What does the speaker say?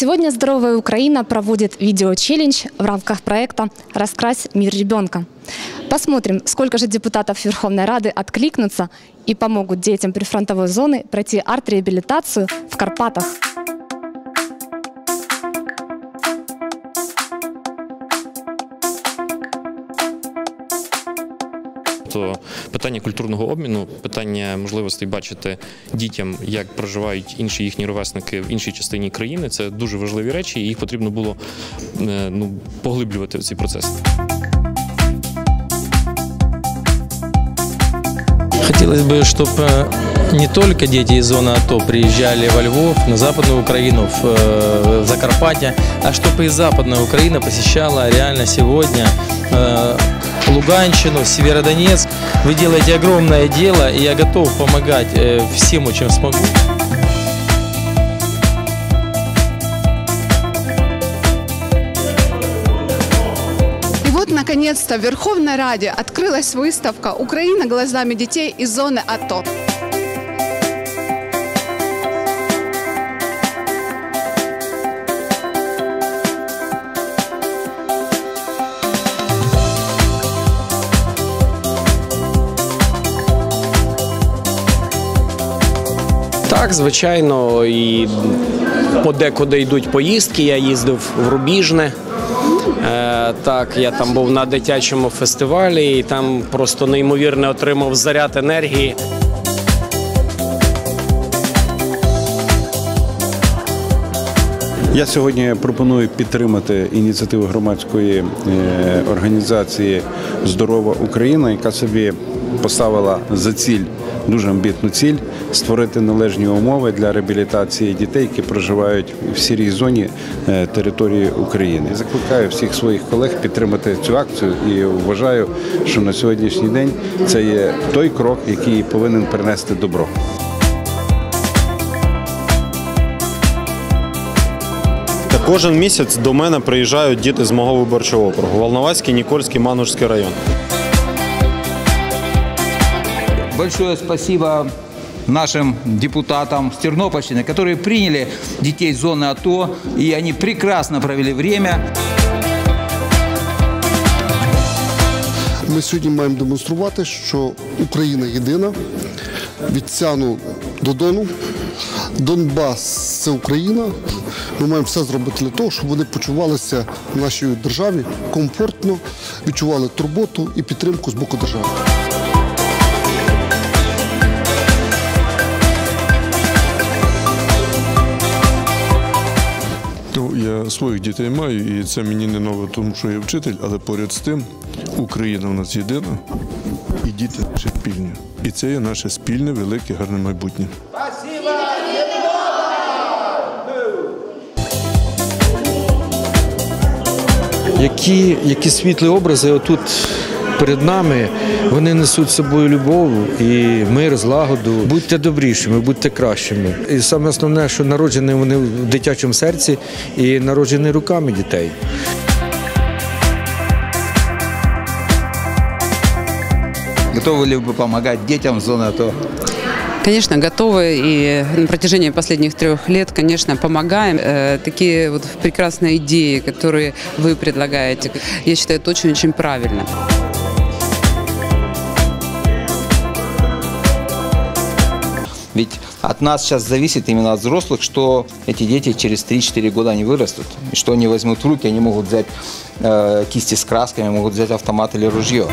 Сегодня «Здоровая Украина» проводит видео-челлендж в рамках проекта «Раскрась мир ребенка». Посмотрим, сколько же депутатов Верховной Рады откликнутся и помогут детям прифронтовой зоны пройти арт-реабилитацию в Карпатах. То питання культурного обміну, питання можливостей бачити дітям, як проживають інші їхні ровесники в іншій частині країни – це дуже важливі речі, і їх потрібно було поглиблювати в цей процес. Хотелось бы, чтобы не только дети из зоны АТО приезжали во Львов, на Западную Украину, в Закарпатти, а чтобы и Западная Украина посещала реально сегодня Луганщину, Северодонецк. Вы делаете огромное дело, и я готов помогать всему, чем смогу. Наконец-то в Верховной Раде открылась выставка «Украина глазами детей из зоны АТО». Так, звичайно, і подекуди йдуть поїздки, я їздив в Рубіжне. Так, я там був на дитячому фестивалі і там просто неймовірно отримав заряд енергії. Я сьогодні пропоную підтримати ініціативу громадської організації «Здорова Україна», яка собі поставила за ціль, дуже амбітну ціль, створити належні умови для реабілітації дітей, які проживають в сірій зоні території України. Я закликаю всіх своїх колег підтримати цю акцію і вважаю, що на сьогоднішній день це є той крок, який повинен принести добро. Кожен місяць до мене приїжджають діти з мого виборчого округу – Волновайський, Никольский, Манужский район. Большое спасибо нашим депутатам с Тернопольщины, которые приняли детей из зоны АТО, и они прекрасно провели время. Ми сьогодні маємо демонструвати, що Україна єдина, від Сяну до Дону. Донбас – це Україна. Ми маємо все зробити для того, щоб вони почувалися в нашій державі комфортно, відчували турботу і підтримку з боку держави. Я своїх дітей маю, і це мені не ново, тому що я вчитель, але поряд з тим Україна в нас єдина, і діти наші спільні. І це є наше спільне, велике, гарне майбутнє. Які світлі образи отут перед нами, вони несуть з собою любов і мир, злагоду. Будьте добрішими, будьте кращими. І саме основне, що народжені вони в дитячому серці і народжені руками дітей. Готовы ли вы помогать детям в зоне АТО? Конечно, готовы, и на протяжении последних 3 лет, конечно, помогаем. Такие вот прекрасные идеи, которые вы предлагаете, я считаю, это очень-очень правильно. Ведь от нас сейчас зависит, именно от взрослых, что эти дети через 3-4 года они вырастут. И что они возьмут в руки, они могут взять кисти с красками, могут взять автомат или ружье.